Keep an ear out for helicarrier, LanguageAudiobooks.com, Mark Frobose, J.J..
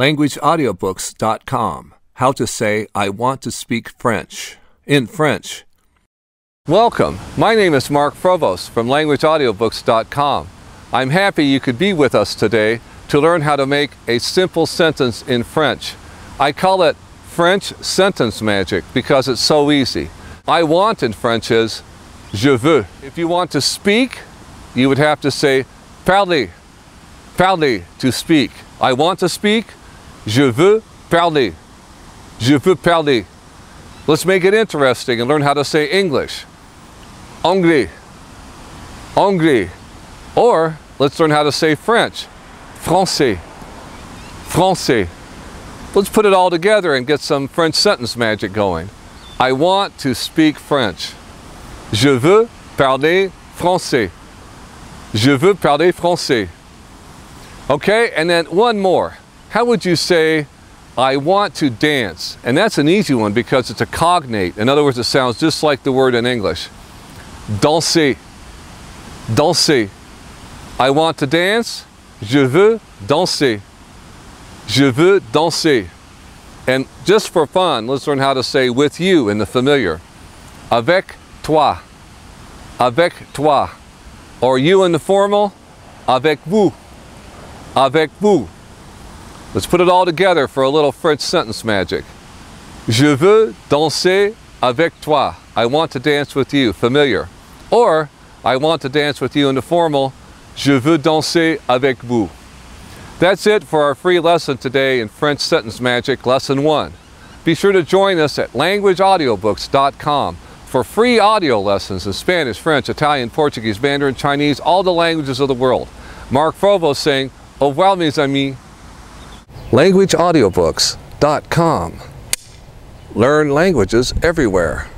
LanguageAudiobooks.com. How to say, I want to speak French, in French. Welcome. My name is Mark Frobose from LanguageAudiobooks.com. I'm happy you could be with us today to learn how to make a simple sentence in French. I call it French sentence magic because it's so easy. I want in French is je veux. If you want to speak, you would have to say parler, parler, to speak. I want to speak, je veux parler, je veux parler. Let's make it interesting and learn how to say English. Anglais, anglais. Or let's learn how to say French. Français, français. Let's put it all together and get some French sentence magic going. I want to speak French. Je veux parler français. Je veux parler français. Okay, and then one more. How would you say, I want to dance? And that's an easy one because it's a cognate. In other words, it sounds just like the word in English. Danser. Danser. I want to dance. Je veux danser. Je veux danser. And just for fun, let's learn how to say with you in the familiar. Avec toi. Avec toi. Or you in the formal. Avec vous. Avec vous. Let's put it all together for a little French sentence magic. Je veux danser avec toi. I want to dance with you. Familiar. Or I want to dance with you in the formal. Je veux danser avec vous. That's it for our free lesson today in French Sentence Magic, Lesson 1. Be sure to join us at LanguageAudiobooks.com for free audio lessons in Spanish, French, Italian, Portuguese, Mandarin, Chinese, all the languages of the world. Mark Frobose saying, au revoir mes amis. LanguageAudiobooks.com. Learn languages everywhere.